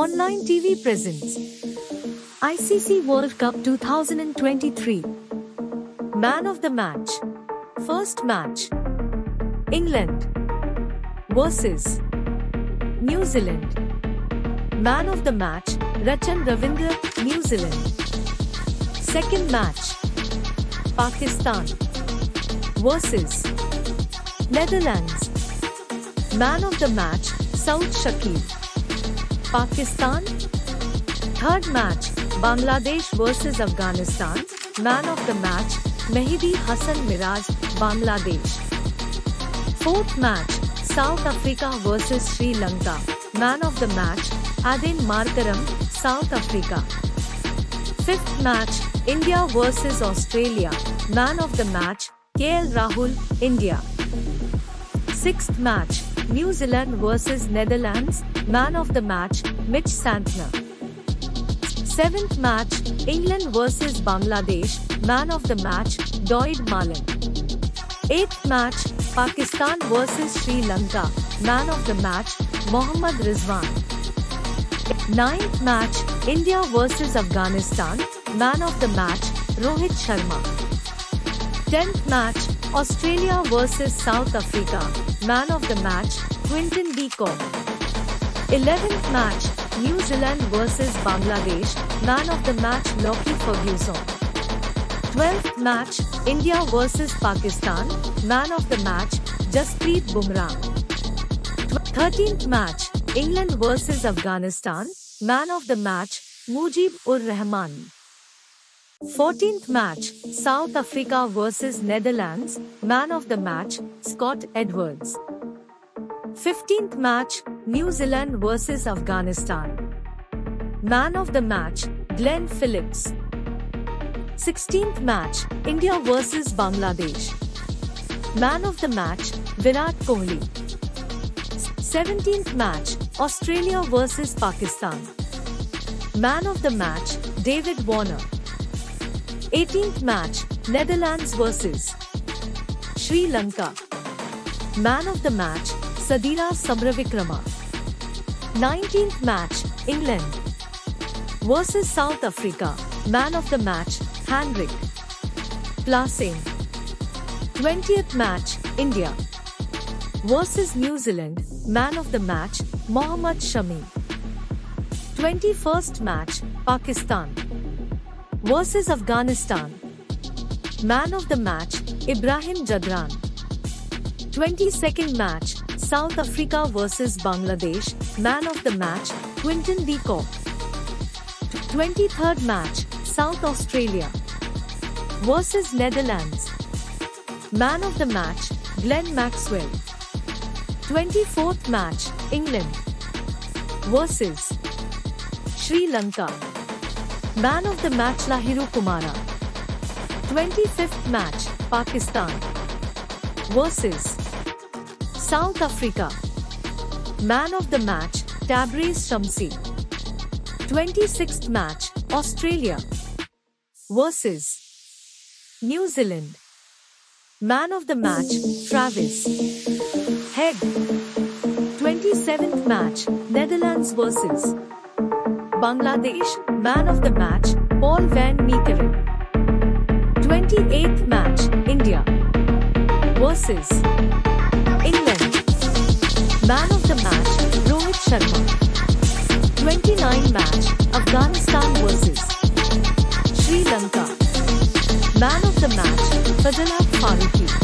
Online TV presents ICC World Cup 2023. Man of the match. First match, England versus New Zealand. Man of the match, Rachin Ravindra, New Zealand. Second match, Pakistan versus Netherlands. Man of the match, Saud Shakeel, Pakistan. Third match, Bangladesh versus Afghanistan. Man of the match, Mehidi Hassan Miraj, Bangladesh. Fourth match, South Africa versus Sri Lanka. Man of the match, Aden Markaram, South Africa. Fifth match, India versus Australia. Man of the match, KL Rahul, India. Sixth match, New Zealand versus Netherlands. Man of the match, Mitch Santner. Seventh match, England versus Bangladesh. Man of the match, Dawid Malan. Eighth match, Pakistan versus Sri Lanka. Man of the match, Mohammad Rizwan. Ninth match, India versus Afghanistan. Man of the match, Rohit Sharma. Tenth match, Australia versus South Africa. Man of the match, Quinton de Kock. 11th match, New Zealand versus Bangladesh. Man of the match, Lockie Ferguson. 12th match, India versus Pakistan. Man of the match, Jasprit Bumrah. 13th match, England versus Afghanistan. Man of the match, Mujib Ur-Rahman. 14th match, South Africa versus Netherlands. Man of the match, Scott Edwards. 15th match, New Zealand versus Afghanistan. Man of the match, Glenn Phillips. 16th match, India versus Bangladesh. Man of the match, Virat Kohli. 17th match, Australia versus Pakistan. Man of the match, David Warner. 18th match, Netherlands versus Sri Lanka. Man of the match, Sadhira Samravikrama. 19th match, England versus South Africa. Man of the match, Hendrik Klaasen. 20th match, India versus New Zealand. Man of the match, Mohammad Shami. 21st match, Pakistan versus Afghanistan. Man of the match, Ibrahim Zadran. 22nd match, South Africa versus Bangladesh. Man of the match, Quinton de Kock. 23rd match, South Australia versus Netherlands. Man of the match, Glenn Maxwell. 24th match, England versus Sri Lanka. Man of the match, Lahiru Kumara. 25th match, Pakistan versus South Africa. Man of the match, Tabraiz Shamsi. 26th match, Australia versus New Zealand. Man of the match, Travis Head. 27th match, Netherlands versus Bangladesh. Man of the match, Paul van Meekeren. 28th match, India versus England. Man of the match, Rohit Sharma. 29th match, Afghanistan versus Sri Lanka. Man of the match, Fazalhaq Farooqi.